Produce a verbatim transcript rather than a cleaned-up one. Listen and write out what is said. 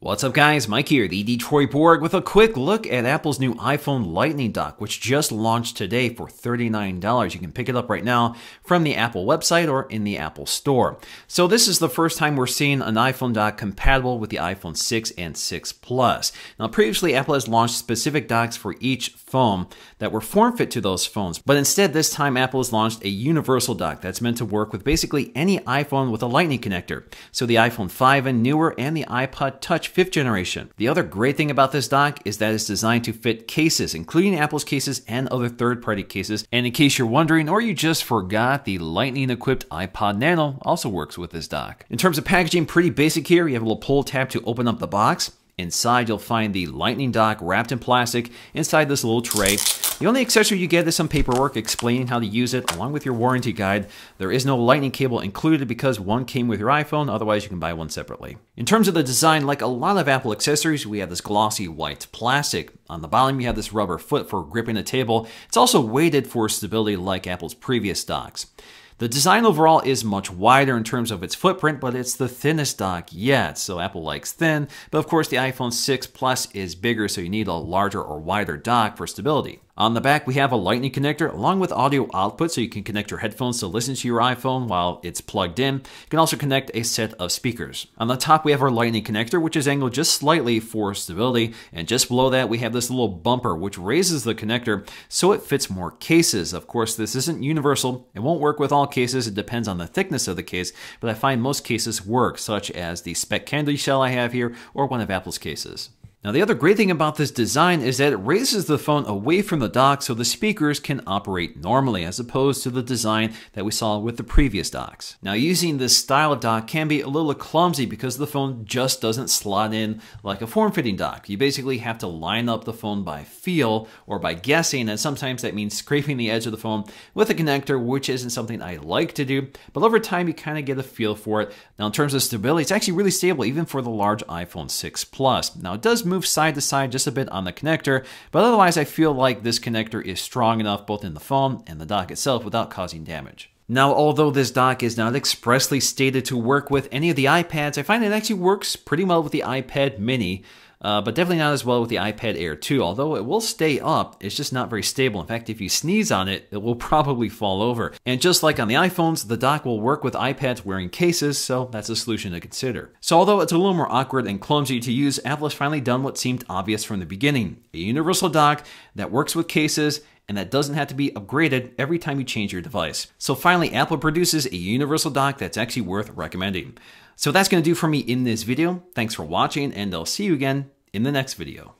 What's up guys, Mike here, the Detroit Borg, with a quick look at Apple's new iPhone Lightning Dock, which just launched today for thirty-nine dollars. You can pick it up right now from the Apple website or in the Apple Store. So this is the first time we're seeing an iPhone dock compatible with the iPhone six and six Plus. Now previously, Apple has launched specific docks for each phone that were form-fit to those phones, but instead this time Apple has launched a universal dock that's meant to work with basically any iPhone with a Lightning connector. So the iPhone five and newer and the iPod Touch fifth generation. The other great thing about this dock is that it's designed to fit cases, including Apple's cases and other third-party cases. And in case you're wondering, or you just forgot, the Lightning-equipped iPod Nano also works with this dock. In terms of packaging, pretty basic here. You have a little pull tab to open up the box. Inside, you'll find the Lightning Dock wrapped in plastic inside this little tray. The only accessory you get is some paperwork explaining how to use it, along with your warranty guide. There is no lightning cable included because one came with your iPhone, otherwise you can buy one separately. In terms of the design, like a lot of Apple accessories, we have this glossy white plastic. On the bottom, you have this rubber foot for gripping the table. It's also weighted for stability like Apple's previous docks. The design overall is much wider in terms of its footprint, but it's the thinnest dock yet, so Apple likes thin. But of course, the iPhone six Plus is bigger, so you need a larger or wider dock for stability. On the back, we have a lightning connector along with audio output, so you can connect your headphones to listen to your iPhone while it's plugged in. You can also connect a set of speakers. On the top, we have our lightning connector, which is angled just slightly for stability. And just below that, we have this little bumper, which raises the connector so it fits more cases. Of course, this isn't universal. It won't work with all cases. It depends on the thickness of the case, but I find most cases work, such as the Speck candy shell I have here or one of Apple's cases. Now, the other great thing about this design is that it raises the phone away from the dock so the speakers can operate normally, as opposed to the design that we saw with the previous docks. Now, using this style of dock can be a little clumsy because the phone just doesn't slot in like a form-fitting dock. You basically have to line up the phone by feel or by guessing, and sometimes that means scraping the edge of the phone with a connector, which isn't something I like to do, but over time you kind of get a feel for it. Now, in terms of stability, it's actually really stable even for the large iPhone six Plus. Now, it does move side to side just a bit on the connector, but otherwise I feel like this connector is strong enough both in the phone and the dock itself without causing damage. Now, although this dock is not expressly stated to work with any of the iPads, I find it actually works pretty well with the iPad mini, uh, but definitely not as well with the iPad Air two, although it will stay up. It's just not very stable. In fact, if you sneeze on it, it will probably fall over. And just like on the iPhones, the dock will work with iPads wearing cases, so that's a solution to consider. So although it's a little more awkward and clumsy to use, Apple has finally done what seemed obvious from the beginning: a universal dock that works with cases and that doesn't have to be upgraded every time you change your device. So finally, Apple produces a universal dock that's actually worth recommending. So that's gonna do for me in this video. Thanks for watching, and I'll see you again in the next video.